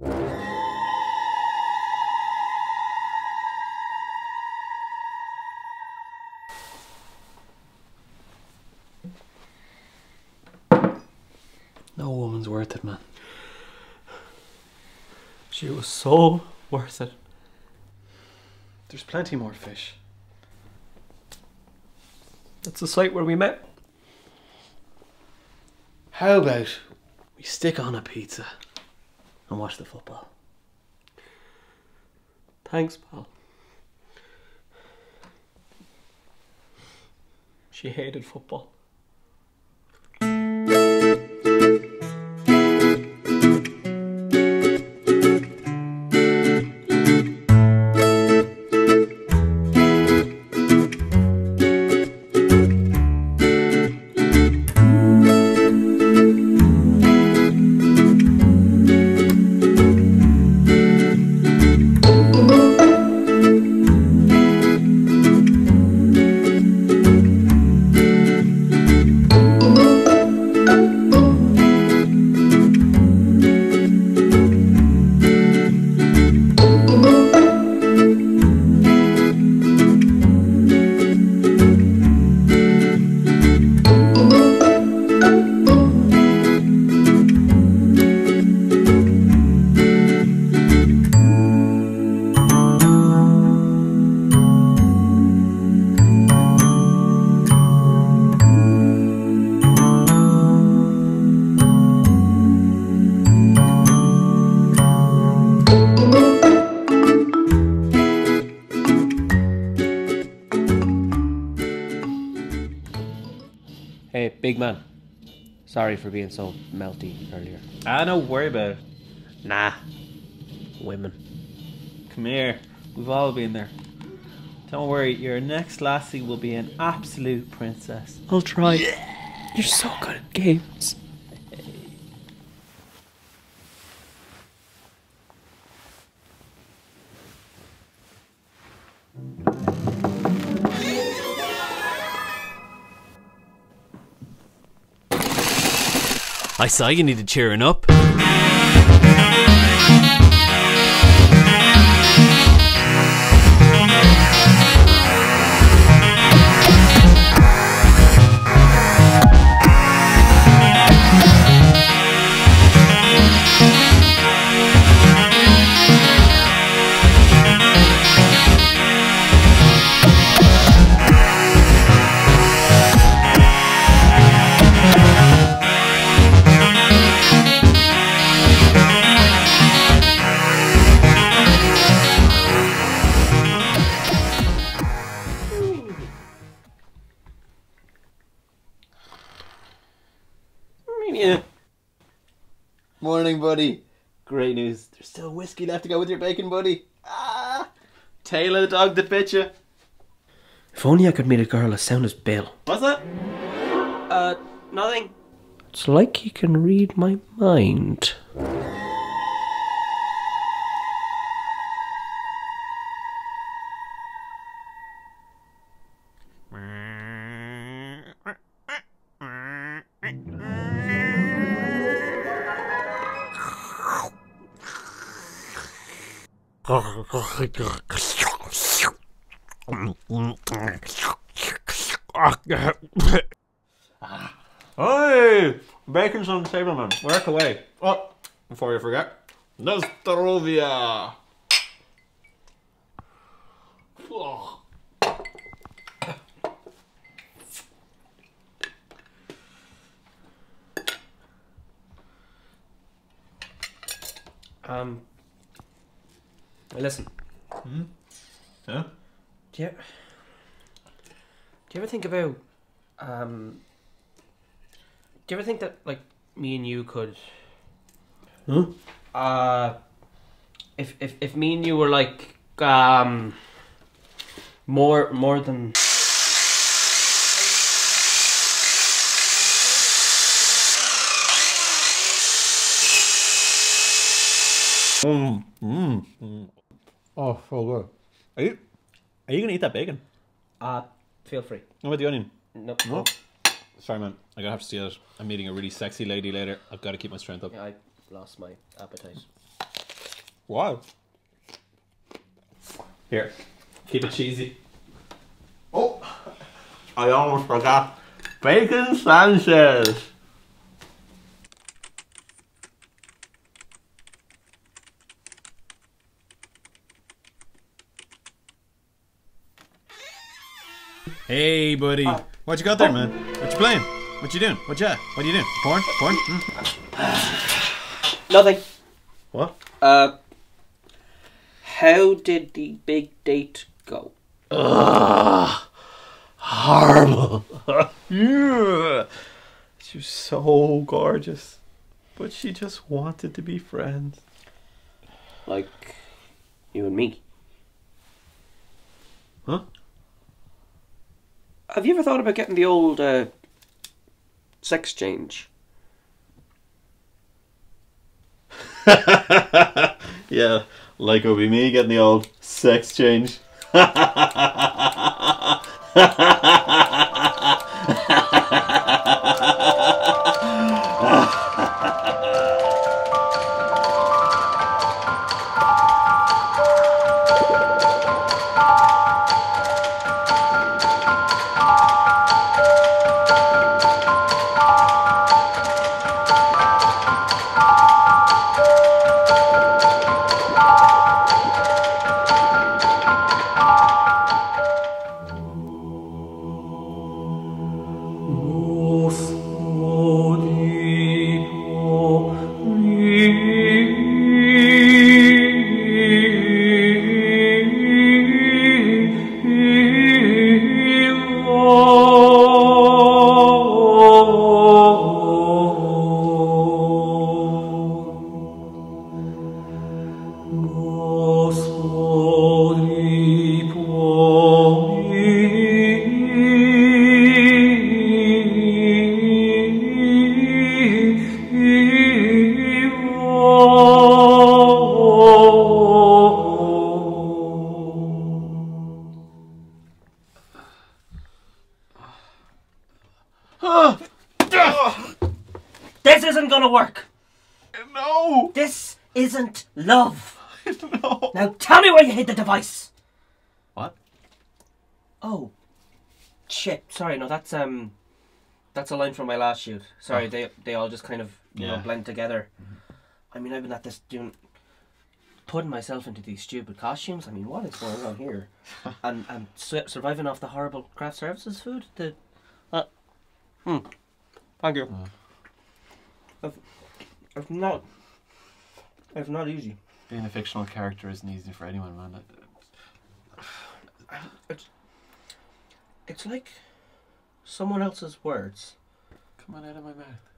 No woman's worth it, man. She was so worth it. There's plenty more fish. That's the site where we met. How about we stick on a pizza and watch the football? Thanks, pal. She hated football. Hey, big man. Sorry for being so melty earlier. Ah, no worry about it. Nah. Women. Come here. We've all been there. Don't worry, your next lassie will be an absolute princess. I'll try. Yeah. You're so good at games. I saw you needed cheering up. Yeah. Morning, buddy. Great news. There's still whiskey left to go with your bacon, buddy. Ah, tail of the dog that bit you. If only I could meet a girl as sound as Bill. What's that? Nothing. It's like he can read my mind. Hey! Bacon's on the table, man. Work away. Oh, before you forget, Nostrovia! Oh. Listen. Hmm? Yeah? Do you ever think about, do you ever think that, like, me and you could... Huh? If me and you were, like, more than... Oh, so good. Are you gonna eat that bacon? Feel free. What about the onion? No. No. Sorry, man. I gotta have to steal it. I'm meeting a really sexy lady later. I've gotta keep my strength up. Yeah, I lost my appetite. Wow. Here, keep it cheesy. Oh, I almost forgot. Bacon Sanchez. Hey, buddy. Hi. What you got there, man? What you playing? What you doing? What you at? What are you doing? Porn? Porn? Mm. Nothing. What? How did the big date go? Horrible. Yeah. She was so gorgeous, but she just wanted to be friends. Like you and me. Huh? Have you ever thought about getting the old sex change? Yeah, like it would be me getting the old sex change. This isn't gonna work. No. This isn't love. No. Now tell me where you hid the device. What? Oh, shit. Sorry, no, that's a line from my last shoot. Sorry, they all just kind of you know, blend together. Mm-hmm. I mean, I've been at this putting myself into these stupid costumes. I mean, what is going on here? And surviving off the horrible craft services food. Thank you. It's not easy. Being a fictional character isn't easy for anyone, man. It's like someone else's words coming out of my mouth.